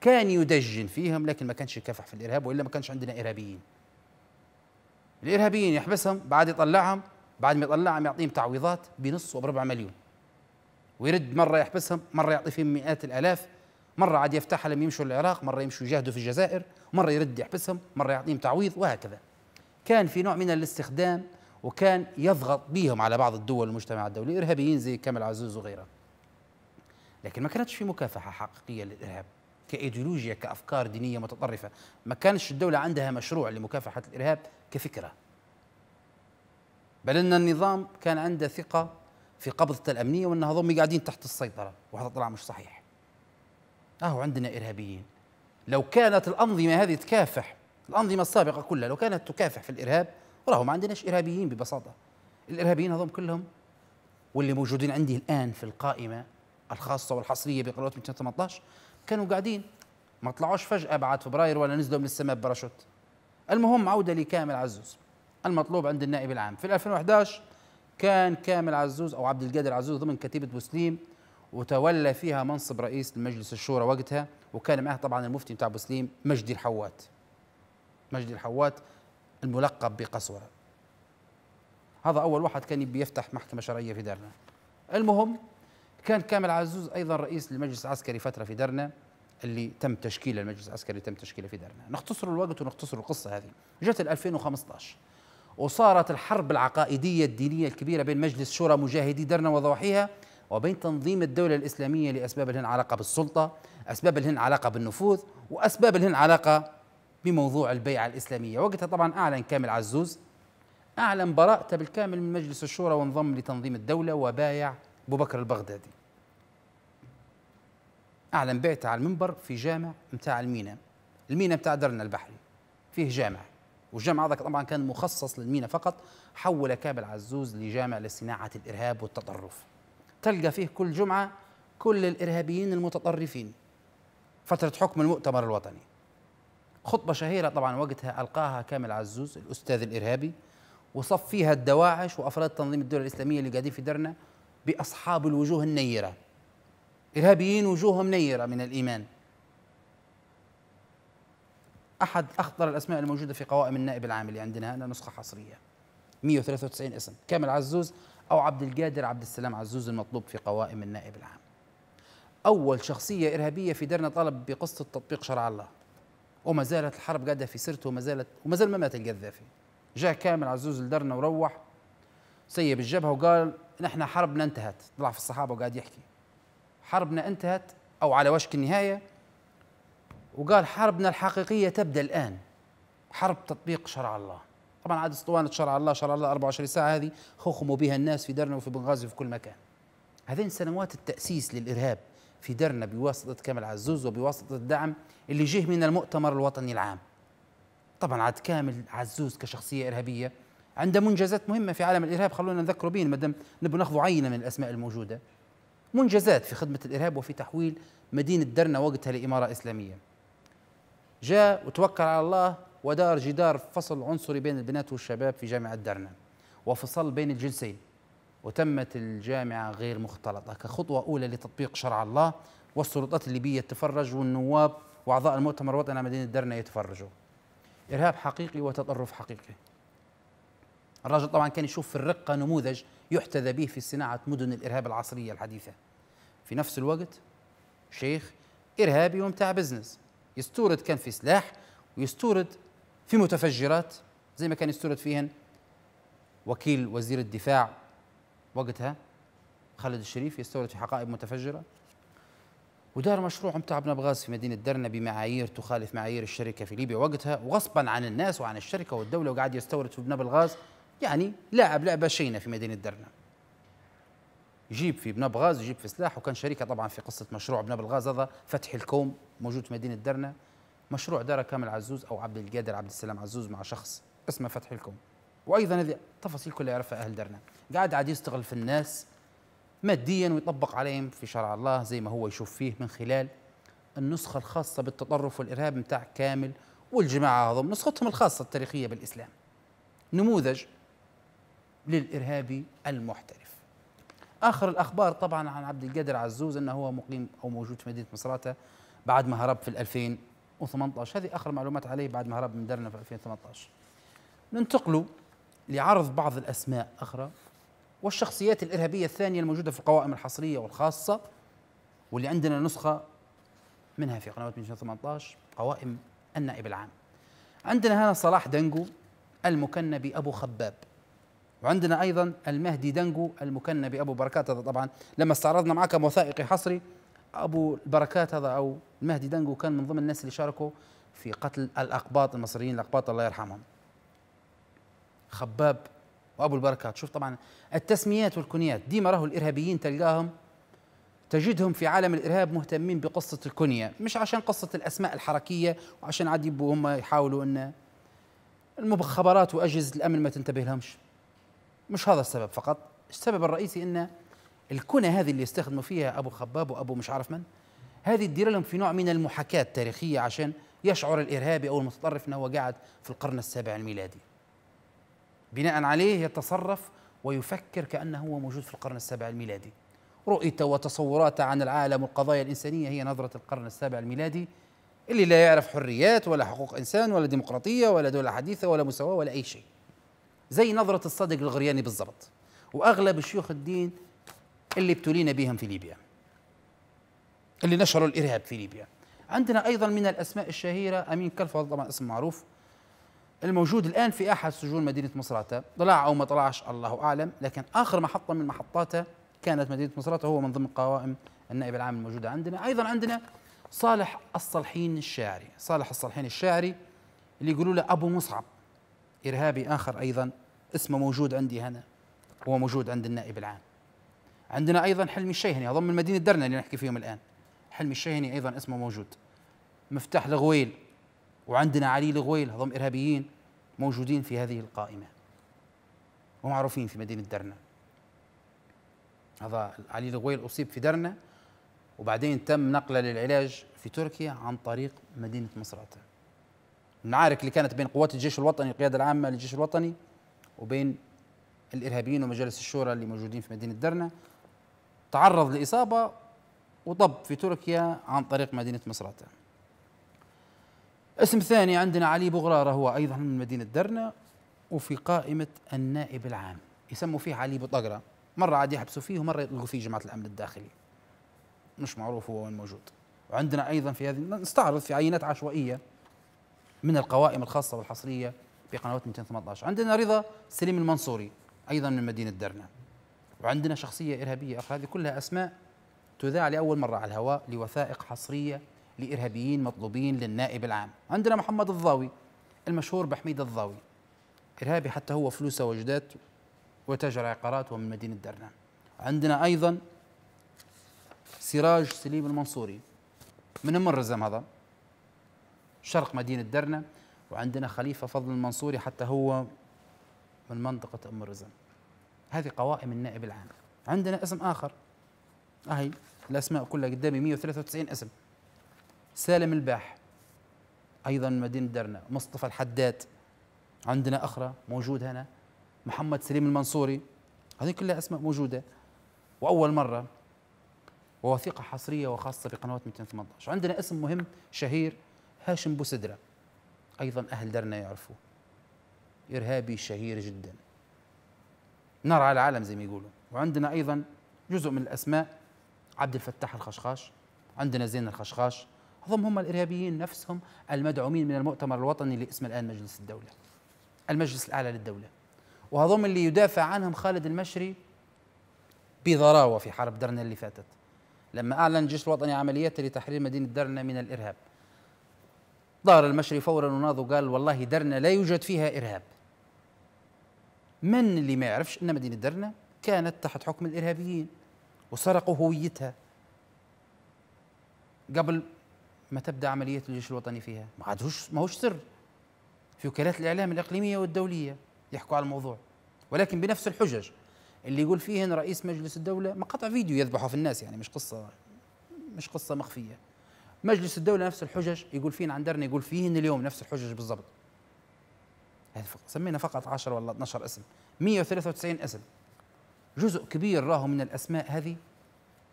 كان يدجن فيهم لكن ما كانش يكافح في الإرهاب، وإلا ما كانش عندنا إرهابيين. الإرهابيين يحبسهم بعد يطلعهم بعد ما يطلع عم يعطيهم تعويضات بنص وبربع مليون، ويرد مرة يحبسهم، مرة يعطي فيهم مئات الآلاف، مرة عاد يفتحها لما يمشوا للعراق، مرة يمشوا يجاهدوا في الجزائر، مرة يرد يحبسهم، مرة يعطيهم تعويض، وهكذا. كان في نوع من الاستخدام، وكان يضغط بهم على بعض الدول والمجتمع الدولي، إرهابيين زي كامل عزوز وغيره. لكن ما كانتش في مكافحة حقيقية للإرهاب كإيديولوجيا، كأفكار دينية متطرفة، ما كانش الدولة عندها مشروع لمكافحة الإرهاب كفكرة، بل أن النظام كان عنده ثقة في قبضته الأمنية وأن هذول قاعدين تحت السيطرة، وهذا طلع مش صحيح. أهو عندنا إرهابيين. لو كانت الأنظمة هذه تكافح، الأنظمة السابقة كلها لو كانت تكافح في الإرهاب، راهو ما عندناش إرهابيين ببساطة. الإرهابيين هذول كلهم واللي موجودين عندي الآن في القائمة الخاصة والحصرية بقنوات 218 كانوا قاعدين، ما طلعوش فجأة بعد فبراير ولا نزلوا من السماء بباراشوت. المهم، عودة لكامل عزوز. المطلوب عند النائب العام في 2011 كان كامل عزوز أو عبد القادر عزوز ضمن كتيبة بوسليم، وتولى فيها منصب رئيس المجلس الشورى وقتها، وكان معه طبعا المفتي بتاع بوسليم مجدي الحوات، مجدي الحوات الملقب بقسورة. هذا أول واحد كان بيفتح محكمة شرعية في دارنا. المهم، كان كامل عزوز أيضا رئيس للمجلس العسكري فترة في دارنا، اللي تم تشكيله، المجلس العسكري تم تشكيله في دارنا. نختصر الوقت ونختصر القصة هذه. جت 2015 وصارت الحرب العقائدية الدينية الكبيرة بين مجلس شورى مجاهدي درنا وضواحيها وبين تنظيم الدولة الإسلامية لأسباب لهن علاقة بالسلطة، أسباب لهن علاقة بالنفوذ، وأسباب لهن علاقة بموضوع البيعة الإسلامية. وقتها طبعا أعلن كامل عزوز، أعلن براءته بالكامل من مجلس الشورى وانضم لتنظيم الدولة وبايع أبو بكر البغدادي. أعلن بيعته على المنبر في جامع متاع المينا، المينا متاع درنا البحري، فيه جامع، والجامع هذاك طبعا كان مخصص للمينا فقط. حول كامل عزوز لجامع لصناعة الإرهاب والتطرف، تلقى فيه كل جمعة كل الإرهابيين المتطرفين فترة حكم المؤتمر الوطني. خطبة شهيرة طبعا وقتها ألقاها كامل عزوز الأستاذ الإرهابي، وصف فيها الدواعش وأفراد تنظيم الدولة الإسلامية اللي قاعدين في درنا بأصحاب الوجوه النيرة، إرهابيين وجوههم نيرة من الإيمان. أحد أخطر الأسماء الموجودة في قوائم النائب العام اللي عندنا هنا، نسخة حصرية 193 اسم، كامل عزوز أو عبد القادر عبد السلام عزوز المطلوب في قوائم النائب العام. أول شخصية إرهابية في درنا طالب بقصة تطبيق شرع الله، وما زالت الحرب قاعدة في سرته، وما زال ما مات القذافي. جاء كامل عزوز لدرنا وروح سيب الجبهة وقال نحن حربنا انتهت. طلع في الصحابة وقاعد يحكي حربنا انتهت أو على وشك النهاية، وقال حربنا الحقيقية تبدأ الآن، حرب تطبيق شرع الله. طبعا عاد اسطوانة شرع الله، شرع الله 24 ساعة هذه خخموا بها الناس في درنا وفي بنغازي وفي كل مكان. هذين سنوات التأسيس للإرهاب في درنا بواسطة كامل عزوز وبواسطة الدعم اللي جه من المؤتمر الوطني العام. طبعا عاد كامل عزوز كشخصية إرهابية عنده منجزات مهمة في عالم الإرهاب، خلونا نذكره بين مادام نبغى ناخذ عينة من الأسماء الموجودة. منجزات في خدمة الإرهاب وفي تحويل مدينة درنا وقتها لإمارة إسلامية. جاء وتوكل على الله ودار جدار فصل عنصري بين البنات والشباب في جامعة درنا، وفصل بين الجنسين، وتمت الجامعة غير مختلطة كخطوة أولى لتطبيق شرع الله. والسلطات الليبية تتفرج، والنواب وأعضاء المؤتمر الوطني على مدينة درنا يتفرجوا. إرهاب حقيقي وتطرف حقيقي. الراجل طبعا كان يشوف في الرقة نموذج يحتذى به في صناعة مدن الإرهاب العصرية الحديثة. في نفس الوقت شيخ إرهابي ومتاع بزنس، يستورد كان في سلاح ويستورد في متفجرات زي ما كان يستورد فيهن وكيل وزير الدفاع وقتها خالد الشريف، يستورد في حقائب متفجرة. ودار مشروع متاع بنبغاز في مدينة درنا بمعايير تخالف معايير الشركة في ليبيا وقتها، وغصبا عن الناس وعن الشركة والدولة، وقاعد يستورد في بنبغاز، يعني لاعب لعبة شينة في مدينة درنا، يجيب في بنبغاز ويجيب في سلاح. وكان شريكة طبعا في قصة مشروع بنبغاز هذا فتحي الكوم، موجود في مدينة درنا، مشروع دار كامل عزوز أو عبد القادر عبد السلام عزوز مع شخص اسمه فتحي الكوم. وأيضا هذه تفاصيل كلها يعرفها أهل درنا. قاعد يستغل في الناس ماديا ويطبق عليهم في شرع الله زي ما هو يشوف فيه، من خلال النسخة الخاصة بالتطرف والإرهاب متاع كامل والجماعة هذم، نسختهم الخاصة التاريخية بالإسلام، نموذج للإرهابي المحترف. آخر الأخبار طبعا عن عبد القادر عزوز أنه هو مقيم أو موجود في مدينة مصراتة بعد ما هرب في 2018. هذه آخر معلومات عليه بعد ما هرب من درنا في 2018. ننتقلوا لعرض بعض الأسماء أخرى والشخصيات الإرهابية الثانية الموجودة في القوائم الحصرية والخاصة، واللي عندنا نسخة منها في قنوات 218 قوائم النائب العام. عندنا هنا صلاح دنجو المكنى بأبو خباب، وعندنا أيضا المهدي دنجو المكنى بأبو بركات. هذا طبعا لما استعرضنا معاه كموثائقي حصري أبو البركات هذا أو المهدي دنجو كان من ضمن الناس اللي شاركوا في قتل الأقباط المصريين، الأقباط الله يرحمهم. خباب وأبو البركات، شوف طبعا التسميات والكنيات ديما راهو الإرهابيين تلقاهم تجدهم في عالم الإرهاب مهتمين بقصة الكنية، مش عشان قصة الأسماء الحركية وعشان عاد يبوا هم يحاولوا أن المخابرات وأجهزة الأمن ما تنتبه لهمش. مش هذا السبب فقط، السبب الرئيسي أن الكنى هذه اللي يستخدموا فيها أبو خباب وأبو مش عارف من هذه تدير لهم في نوع من المحاكاة التاريخية عشان يشعر الإرهابي أو المتطرف أنه قاعد في القرن السابع الميلادي، بناء عليه يتصرف ويفكر كأنه هو موجود في القرن السابع الميلادي. رؤيته وتصوراته عن العالم والقضايا الإنسانية هي نظرة القرن السابع الميلادي اللي لا يعرف حريات ولا حقوق إنسان ولا ديمقراطية ولا دولة حديثة ولا مساواة ولا أي شيء، زي نظرة الصادق الغرياني بالضبط وأغلب شيوخ الدين اللي ابتلينا بهم في ليبيا، اللي نشروا الإرهاب في ليبيا. عندنا أيضا من الأسماء الشهيرة أمين كلفالضم، طبعا اسم معروف، الموجود الآن في أحد سجون مدينة مصراتة، طلع أو ما طلعش الله أعلم، لكن آخر محطة من محطاته كانت مدينة مصراتة، هو من ضمن قوائم النائب العام الموجودة عندنا. أيضا عندنا صالح الصالحين الشاعري، صالح الصالحين الشاعري اللي يقولوا له أبو مصعب، إرهابي آخر أيضا اسمه موجود عندي هنا، هو موجود عند النائب العام. عندنا أيضا حلم الشيحني، هضم من مدينة درنا اللي نحكي فيهم الآن، حلم الشيحني أيضا اسمه موجود. مفتاح لغويل، وعندنا علي لغويل، هضم إرهابيين موجودين في هذه القائمة ومعروفين في مدينة درنا. هذا علي لغويل أصيب في درنا وبعدين تم نقله للعلاج في تركيا عن طريق مدينة مصراتة. المعارك اللي كانت بين قوات الجيش الوطني، القيادة العامة للجيش الوطني، وبين الإرهابيين ومجالس الشورى اللي موجودين في مدينة درنا، تعرض لإصابة وطب في تركيا عن طريق مدينة مصراتة. اسم ثاني عندنا علي بوغرارة، هو أيضا من مدينة درنا وفي قائمة النائب العام، يسموا فيه علي بوطقرة، مرة عاد يحبسوا فيه ومرة يطلقوا فيه جماعة الأمن الداخلي، مش معروف هو وين موجود. وعندنا أيضا في هذه نستعرض في عينات عشوائية من القوائم الخاصة والحصرية بقنوات 218. عندنا رضا سليم المنصوري أيضا من مدينة درنا، وعندنا شخصية إرهابية أخرى. هذه كلها أسماء تذاع لأول مرة على الهواء لوثائق حصرية لإرهابيين مطلوبين للنائب العام. عندنا محمد الظاوي المشهور بحميد الظاوي، إرهابي حتى هو، فلوسه وجدات وتاجر عقارات، ومن مدينة درنا. عندنا أيضا سراج سليم المنصوري من المرزم، هذا شرق مدينة درنا. وعندنا خليفة فضل المنصوري، حتى هو من منطقة أم الرزم. هذه قوائم النائب العام. عندنا اسم آخر، أهي الأسماء كلها قدامي 193 اسم. سالم الباح أيضا من مدينة درنا، مصطفى الحداد عندنا أخرى موجود هنا، محمد سليم المنصوري، هذه كلها أسماء موجودة وأول مرة ووثيقة حصرية وخاصة بقنوات 218. عندنا اسم مهم شهير، هاشم بوسدرة، أيضا أهل درنا يعرفوه، إرهابي شهير جدا، نار على العالم زي ما يقولوا. وعندنا أيضا جزء من الأسماء عبد الفتاح الخشخاش، عندنا زين الخشخاش، هم الإرهابيين نفسهم المدعومين من المؤتمر الوطني اللي اسمه الآن مجلس الدولة، المجلس الأعلى للدولة، وهذم اللي يدافع عنهم خالد المشري بضراوة في حرب درنا اللي فاتت لما أعلن الجيش الوطني عمليات لتحرير مدينة درنا من الإرهاب. ظهر المشري فورا وناض وقال والله درنا لا يوجد فيها إرهاب. من اللي ما يعرفش أن مدينة درنا كانت تحت حكم الإرهابيين وسرقوا هويتها قبل ما تبدأ عملية الجيش الوطني فيها، ما هوش سر في وكالات الإعلام الإقليمية والدولية يحكوا على الموضوع، ولكن بنفس الحجج اللي يقول فيهن رئيس مجلس الدولة. مقاطع فيديو يذبحوا في الناس، يعني مش قصة مخفية. مجلس الدولة نفس الحجج يقول فيهن عن درنا، يقول فيهن اليوم نفس الحجج بالضبط. سمينا فقط 10 ولا 12 اسم، 193 اسم، جزء كبير راهو من الأسماء هذه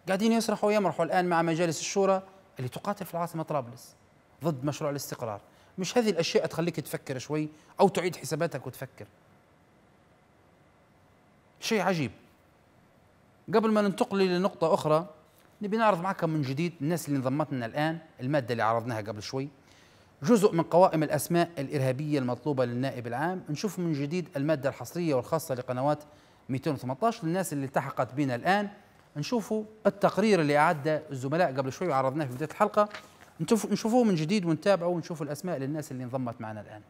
قاعدين يسرحوا ويمرحوا الآن مع مجالس الشورى اللي تقاتل في العاصمة طرابلس ضد مشروع الاستقرار. مش هذه الأشياء تخليك تفكر شوي أو تعيد حساباتك وتفكر؟ شيء عجيب. قبل ما ننتقل لنقطة أخرى نبي نعرض معكم من جديد الناس اللي انضمت لنا الآن، المادة اللي عرضناها قبل شوي، جزء من قوائم الأسماء الإرهابية المطلوبة للنائب العام. نشوف من جديد المادة الحصرية والخاصة لقنوات 218 للناس اللي التحقت بنا الآن. نشوفوا التقرير اللي أعده الزملاء قبل شوي وعرضناه في بداية الحلقة، نشوفوه من جديد ونتابعه ونشوفوا الأسماء للناس اللي انضمت معنا الآن.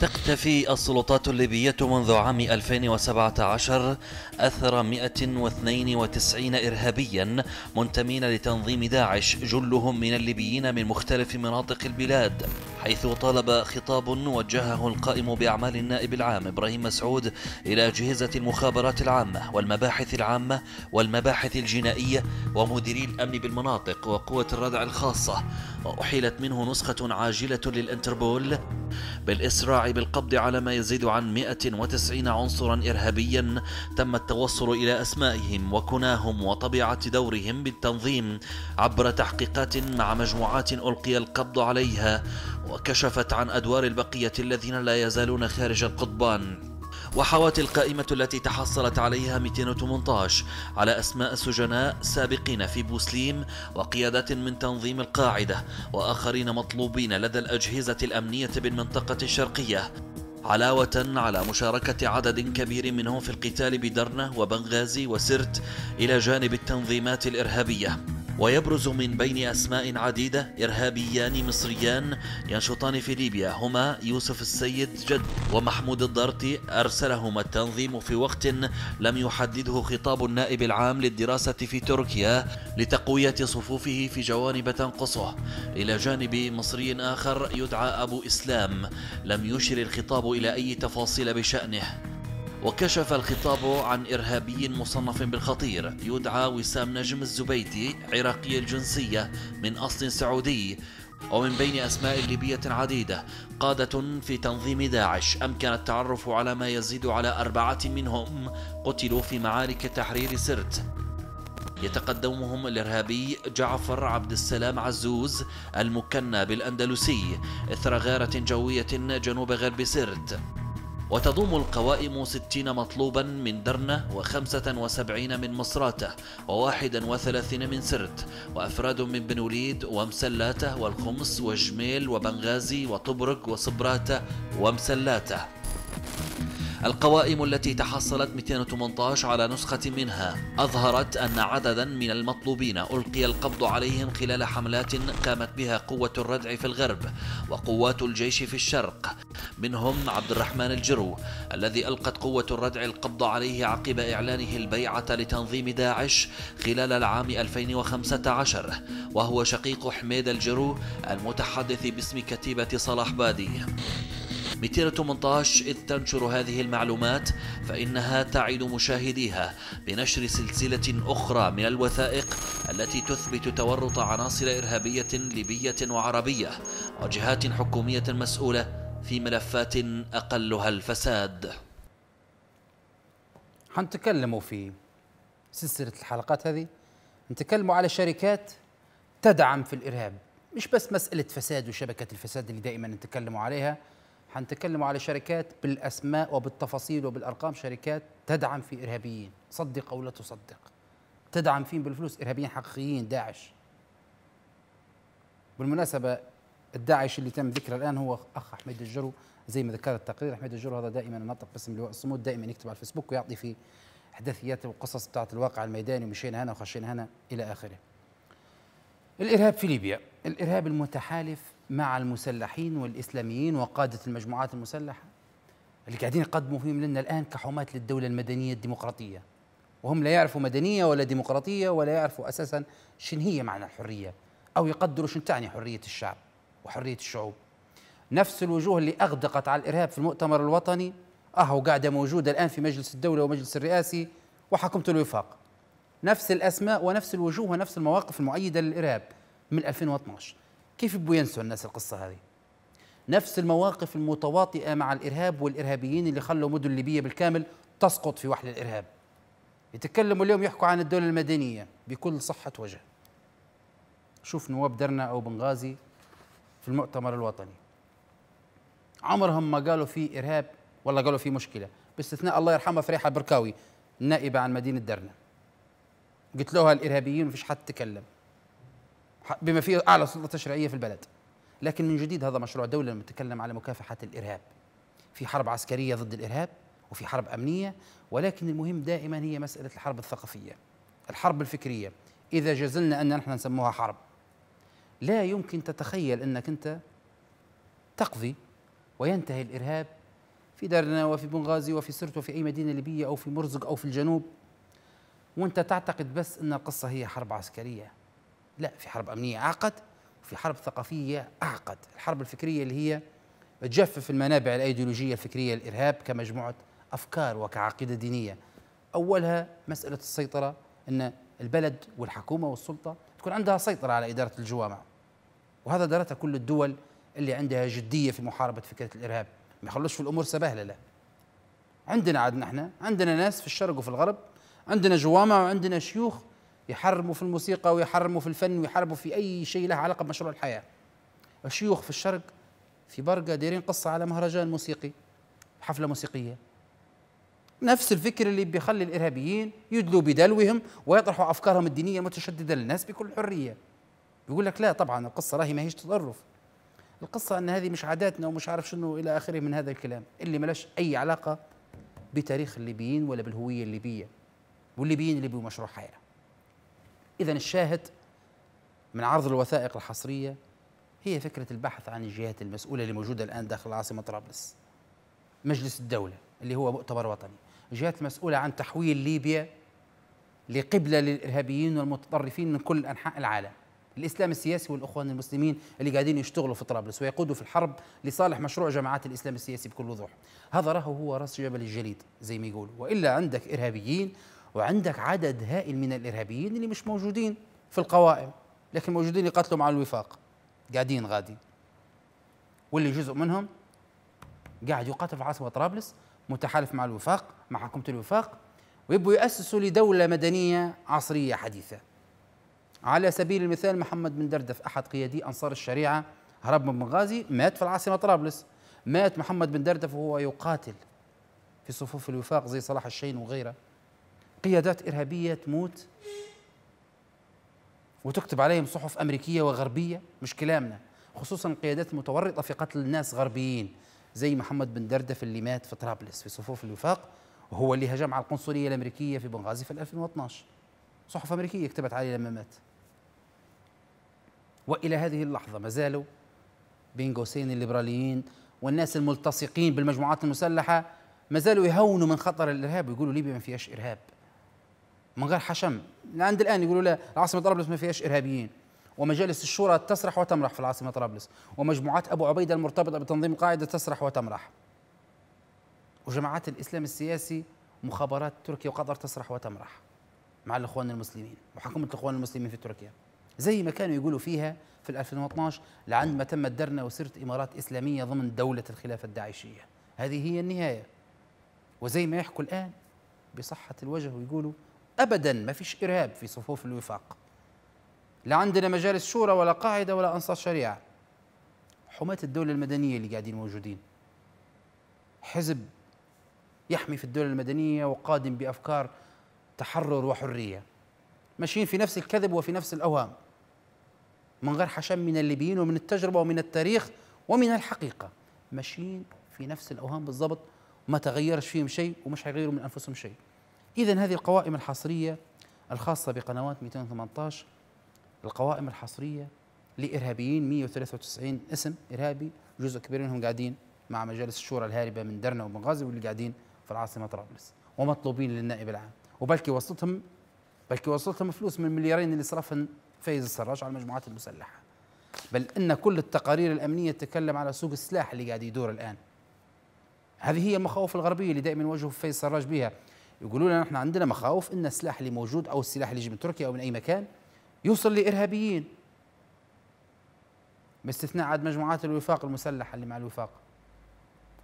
تقتفي السلطات الليبية منذ عام 2017 أثر 192 إرهابيا منتمين لتنظيم داعش، جلهم من الليبيين من مختلف مناطق البلاد، حيث طلب خطاب وجهه القائم بأعمال النائب العام إبراهيم مسعود إلى أجهزة المخابرات العامة والمباحث العامة والمباحث الجنائية ومديري الأمن بالمناطق وقوة الردع الخاصة، وأحيلت منه نسخة عاجلة للإنتربول بالإسراع بالقبض على ما يزيد عن 190 عنصرا إرهابيا تم التوصل إلى أسمائهم وكناهم وطبيعة دورهم بالتنظيم عبر تحقيقات مع مجموعات ألقي القبض عليها، وكشفت عن أدوار البقية الذين لا يزالون خارج القضبان. وحوت القائمة التي تحصلت عليها 218 على أسماء سجناء سابقين في بوسليم وقيادات من تنظيم القاعدة وآخرين مطلوبين لدى الأجهزة الأمنية بالمنطقة الشرقية، علاوة على مشاركة عدد كبير منهم في القتال بدرنة وبنغازي وسرت إلى جانب التنظيمات الإرهابية. ويبرز من بين أسماء عديدة إرهابيان مصريان ينشطان في ليبيا، هما يوسف السيد جد ومحمود الضرطي، أرسلهما التنظيم في وقت لم يحدده خطاب النائب العام للدراسة في تركيا لتقوية صفوفه في جوانب تنقصه، إلى جانب مصري آخر يدعى أبو إسلام لم يشر الخطاب إلى أي تفاصيل بشأنه. وكشف الخطاب عن إرهابي مصنف بالخطير يدعى وسام نجم الزبيدي، عراقي الجنسية من أصل سعودي. ومن بين أسماء ليبية عديدة قادة في تنظيم داعش أمكن التعرف على ما يزيد على 4 منهم قتلوا في معارك تحرير سرت، يتقدمهم الإرهابي جعفر عبد السلام عزوز المكنى بالأندلسي إثر غارة جوية جنوب غرب سرت. وتضم القوائم 60 مطلوبا من درنة و75 من مصراته و31 من سرت، وأفراد من بنوليد ومسلاته والخمس وجميل وبنغازي وطبرق وصبراته ومسلاته. القوائم التي تحصلت 218 على نسخة منها أظهرت أن عددا من المطلوبين ألقي القبض عليهم خلال حملات قامت بها قوة الردع في الغرب وقوات الجيش في الشرق، منهم عبد الرحمن الجرو الذي ألقت قوة الردع القبض عليه عقب إعلانه البيعة لتنظيم داعش خلال العام 2015، وهو شقيق حميد الجرو المتحدث باسم كتيبة صلاح بادي. 218 إذ تنشر هذه المعلومات فإنها تعد مشاهديها بنشر سلسلة أخرى من الوثائق التي تثبت تورط عناصر إرهابية ليبية وعربية وجهات حكومية مسؤولة في ملفات أقلها الفساد. حنتكلموا في سلسلة الحلقات هذه، نتكلموا على شركات تدعم في الإرهاب، مش بس مسألة فساد وشبكة الفساد اللي دائما نتكلموا عليها، حنتكلموا على شركات بالأسماء وبالتفاصيل وبالأرقام، شركات تدعم في إرهابيين، صدق أو لا تصدق، تدعم فيهم بالفلوس إرهابيين حقيقيين داعش. بالمناسبة الداعش اللي تم ذكره الآن هو أخ حميد الجرو، زي ما ذكر التقرير حميد الجرو هذا دائما نطق باسم لواء الصمود، دائما يكتب على الفيسبوك ويعطي في أحداثياته وقصص بتاعة الواقع الميداني ومشينا هنا وخشينا هنا إلى آخره. الإرهاب في ليبيا، الإرهاب المتحالف مع المسلحين والإسلاميين وقادة المجموعات المسلحة اللي قاعدين يقدموا فيهم لنا الآن كحماة للدولة المدنية الديمقراطية، وهم لا يعرفوا مدنية ولا ديمقراطية ولا يعرفوا أساساً شن هي معنى الحرية أو يقدروا شن تعني حرية الشعب وحرية الشعوب. نفس الوجوه اللي أغدقت على الإرهاب في المؤتمر الوطني أهو قاعدة موجودة الآن في مجلس الدولة ومجلس الرئاسي وحكومة الوفاق، نفس الأسماء ونفس الوجوه ونفس المواقف المؤيدة للإرهاب من 2012. كيف يبوا ينسوا الناس القصة هذه؟ نفس المواقف المتواطئة مع الإرهاب والإرهابيين اللي خلوا مدن ليبيا بالكامل تسقط في وحل الإرهاب. يتكلموا اليوم يحكوا عن الدولة المدنية بكل صحة وجه. شوف نواب درنا أو بنغازي في المؤتمر الوطني. عمرهم ما قالوا في إرهاب ولا قالوا في مشكلة، باستثناء الله يرحمها فريحة بركاوي النائبة عن مدينة درنا. قتلوها الإرهابيين ومفيش حد تكلم، بما فيه أعلى سلطة تشريعية في البلد. لكن من جديد هذا مشروع دولة متكلم على مكافحة الإرهاب. في حرب عسكرية ضد الإرهاب وفي حرب أمنية، ولكن المهم دائما هي مسألة الحرب الثقافية، الحرب الفكرية، إذا جزلنا أن نحن نسموها حرب. لا يمكن تتخيل أنك أنت تقضي وينتهي الإرهاب في درنا وفي بنغازي وفي سرت وفي أي مدينة ليبية أو في مرزق أو في الجنوب، وأنت تعتقد بس أن القصة هي حرب عسكرية. لا، في حرب أمنية أعقد وفي حرب ثقافية أعقد، الحرب الفكرية اللي هي تجفف المنابع الأيديولوجية الفكرية للإرهاب كمجموعة أفكار وكعقيدة دينية. أولها مسألة السيطرة، أن البلد والحكومة والسلطة تكون عندها سيطرة على إدارة الجوامع، وهذا دارتها كل الدول اللي عندها جدية في محاربة فكرة الإرهاب، ما يخلوش في الأمور سباهلة. لا، عندنا عاد نحن عندنا ناس في الشرق وفي الغرب، عندنا جوامع وعندنا شيوخ يحرموا في الموسيقى ويحرموا في الفن ويحاربوا في أي شيء له علاقة بمشروع الحياة. الشيوخ في الشرق في برقة دايرين قصة على مهرجان موسيقي، حفلة موسيقية، نفس الفكر اللي بيخلي الإرهابيين يدلوا بدلوهم ويطرحوا أفكارهم الدينية المتشددة للناس بكل حرية. يقول لك لا طبعا القصة راهي ما هيش تطرف، القصة أن هذه مش عاداتنا ومش عارف شنو إلى آخره من هذا الكلام اللي ملاش أي علاقة بتاريخ الليبيين ولا بالهوية الليبية والليبيين اللي بيو مشروع حياة. إذن الشاهد من عرض الوثائق الحصرية هي فكرة البحث عن الجهات المسؤولة اللي موجودة الآن داخل العاصمة طرابلس، مجلس الدولة اللي هو مؤتمر وطني، الجهات المسؤولة عن تحويل ليبيا لقبلة للإرهابيين والمتطرفين من كل أنحاء العالم، الإسلام السياسي والإخوان المسلمين اللي قاعدين يشتغلوا في طرابلس ويقودوا في الحرب لصالح مشروع جماعات الإسلام السياسي بكل وضوح. هذا راهو هو رأس جبل الجليد زي ما يقولوا، وإلا عندك إرهابيين وعندك عدد هائل من الإرهابيين اللي مش موجودين في القوائم لكن موجودين يقاتلوا مع الوفاق، قاعدين غادي، واللي جزء منهم قاعد يقاتل في عاصمة طرابلس متحالف مع الوفاق، مع حكومة الوفاق، ويبقوا يأسسوا لدولة مدنية عصرية حديثة. على سبيل المثال محمد بن دردف أحد قيادي أنصار الشريعة هرب من بنغازي، مات في العاصمة طرابلس. مات محمد بن دردف وهو يقاتل في صفوف الوفاق زي صلاح الشين وغيره. قيادات إرهابية تموت وتكتب عليهم صحف أمريكية وغربية، مش كلامنا، خصوصا القيادات المتورطة في قتل الناس غربيين زي محمد بن دردف اللي مات في طرابلس في صفوف الوفاق، وهو اللي هجم على القنصلية الأمريكية في بنغازي في 2012. صحف أمريكية كتبت عليه لما مات. وإلى هذه اللحظة ما زالوا بين قوسين الليبراليين والناس الملتصقين بالمجموعات المسلحة ما زالوا يهونوا من خطر الإرهاب ويقولوا ليبيا ما فيهاش إرهاب من غير حشم. عند الآن يقولوا لا العاصمة طرابلس ما فيهاش إرهابيين، ومجالس الشورى تسرح وتمرح في العاصمة طرابلس، ومجموعات أبو عبيدة المرتبطة بتنظيم قاعدة تسرح وتمرح، وجماعات الإسلام السياسي مخابرات تركيا وقطر تسرح وتمرح مع الإخوان المسلمين وحكومة الإخوان المسلمين في تركيا، زي ما كانوا يقولوا فيها في 2012 لعندما تمت درنا وصرت إمارات إسلامية ضمن دولة الخلافة الداعشية. هذه هي النهاية. وزي ما يحكوا الآن بصحة الوجه ويقولوا أبداً ما فيش إرهاب في صفوف الوفاق، لا عندنا مجالس شورى ولا قاعدة ولا أنصار شريعة. حماة الدولة المدنية اللي قاعدين موجودين، حزب يحمي في الدولة المدنية وقادم بأفكار تحرر وحرية، ماشيين في نفس الكذب وفي نفس الأوهام من غير حشم من الليبيين ومن التجربة ومن التاريخ ومن الحقيقة، ماشيين في نفس الأوهام بالضبط، ما تغيرش فيهم شيء ومش هيغيروا من أنفسهم شيء. إذن هذه القوائم الحصرية الخاصة بقنوات 218، القوائم الحصرية لإرهابيين 193 اسم إرهابي، جزء كبير منهم قاعدين مع مجالس الشورى الهاربة من درنا وبنغازي واللي قاعدين في العاصمة طرابلس ومطلوبين للنائب العام، وبلكي وصلتهم فلوس من المليارين اللي صرفهم فايز السراج على المجموعات المسلحة. بل إن كل التقارير الأمنية تتكلم على سوق السلاح اللي قاعد يدور الآن. هذه هي المخاوف الغربية اللي دائما يواجهوا فايز السراج بها، يقولوا لنا نحن عندنا مخاوف إن السلاح اللي موجود أو السلاح اللي يجي من تركيا أو من أي مكان يوصل لإرهابيين، باستثناء عاد مجموعات الوفاق المسلحة اللي مع الوفاق،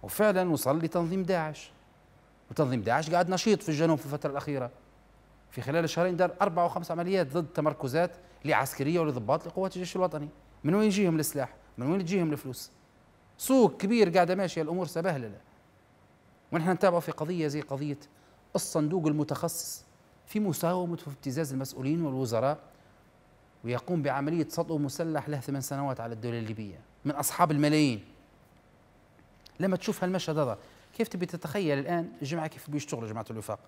وفعلا وصل لتنظيم داعش، وتنظيم داعش قاعد نشيط في الجنوب في الفترة الأخيرة. في خلال الشهرين دار 4 و5 عمليات ضد تمركزات لعسكرية ولضباط لقوات الجيش الوطني. من وين يجيهم السلاح؟ من وين تجيهم الفلوس؟ سوق كبير قاعده ماشيه الامور سبهلله. ونحن نتابع في قضيه زي قضيه الصندوق المتخصص في مساومه ابتزاز المسؤولين والوزراء، ويقوم بعمليه سطو مسلح له 8 سنوات على الدوله الليبيه من اصحاب الملايين. لما تشوف هالمشهد هذا كيف تبي تتخيل الان الجماعه كيف بيشتغلوا جماعه الوفاق،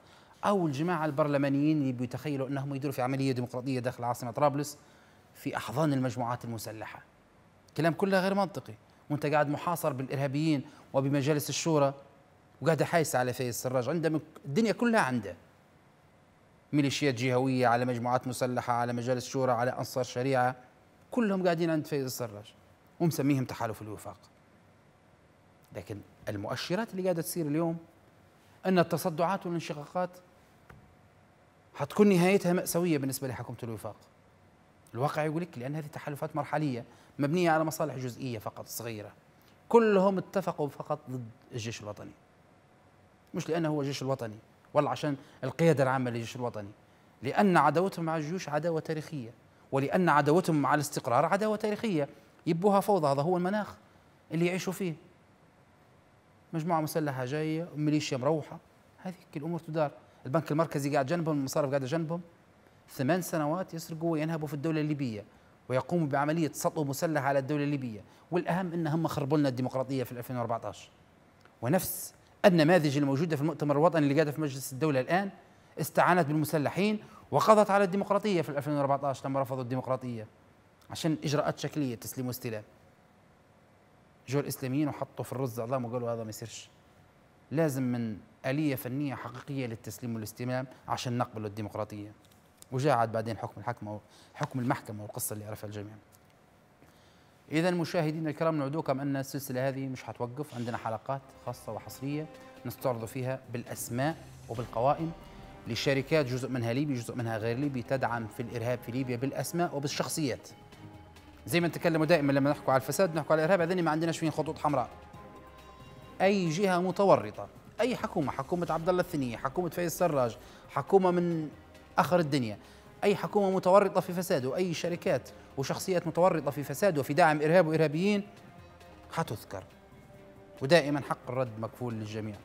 او الجماعه البرلمانيين اللي بيتخيلوا انهم يديروا في عمليه ديمقراطيه داخل عاصمه طرابلس في احضان المجموعات المسلحه. كلام كله غير منطقي، وانت قاعد محاصر بالارهابيين وبمجالس الشورى، وقاعد حايس على فايز السراج، عنده الدنيا كلها عنده. ميليشيات جهويه، على مجموعات مسلحه، على مجالس شورى، على انصار شريعه، كلهم قاعدين عند فايز السراج ومسميهم تحالف الوفاق. لكن المؤشرات اللي قاعده تصير اليوم ان التصدعات والانشقاقات حتكون نهايتها مأساويه بالنسبه لحكومه الوفاق. الواقع يقول لك، لان هذه تحالفات مرحليه مبنيه على مصالح جزئيه فقط صغيره. كلهم اتفقوا فقط ضد الجيش الوطني. مش لانه هو الجيش الوطني، ولا عشان القياده العامه للجيش الوطني، لان عداوتهم مع الجيوش عداوه تاريخيه، ولان عداوتهم مع الاستقرار عداوه تاريخيه، يبوها فوضى، هذا هو المناخ اللي يعيشوا فيه. مجموعه مسلحه جايه، ميليشيا مروحه، هذه الامور تدار. البنك المركزي قاعد جنبهم، المصارف قاعده جنبهم. 8 سنوات يسرقوا وينهبوا في الدوله الليبيه، ويقوموا بعمليه سطو مسلح على الدوله الليبيه، والاهم انهم خربوا لنا الديمقراطيه في 2014. ونفس النماذج الموجوده في المؤتمر الوطني اللي قاعده في مجلس الدوله الان استعانت بالمسلحين وقضت على الديمقراطيه في 2014 لما رفضوا الديمقراطيه عشان اجراءات شكليه، تسليم واستلام. جو الاسلاميين وحطوا في الرز اعظام وقالوا هذا ما يصيرش، لازم من اليه فنيه حقيقيه للتسليم والاستلام عشان نقبلوا الديمقراطيه. وجاعد بعدين حكم المحكمه والقصه اللي عرفها الجميع. اذا مشاهدينا الكرام، نعدوكم ان السلسله هذه مش حتوقف، عندنا حلقات خاصه وحصريه نستعرض فيها بالاسماء وبالقوائم لشركات جزء منها ليبي جزء منها غير ليبي تدعم في الارهاب في ليبيا، بالاسماء وبالشخصيات. زي ما نتكلموا دائما لما نحكوا على الفساد نحكوا على الارهاب، هذين ما عندناش فيهم خطوط حمراء. اي جهه متورطه، اي حكومه، حكومه عبد الله الثنيه، حكومه فايز السراج، حكومه من اخر الدنيا، اي حكومه متورطه في فساد، واي شركات وشخصيات متورطه في فساد وفي دعم ارهاب وارهابيين حتذكر، ودائما حق الرد مكفول للجميع.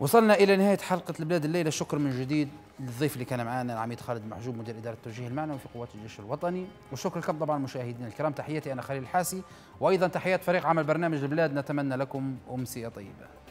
وصلنا الى نهايه حلقه البلاد الليله. شكر من جديد للضيف اللي كان معنا العميد خالد المحجوب مدير اداره التوجيه المعنوي في قوات الجيش الوطني، وشكر لكم طبعا مشاهدينا الكرام. تحياتي انا خليل الحاسي، وايضا تحيات فريق عمل برنامج البلاد. نتمنى لكم امسيه طيبه.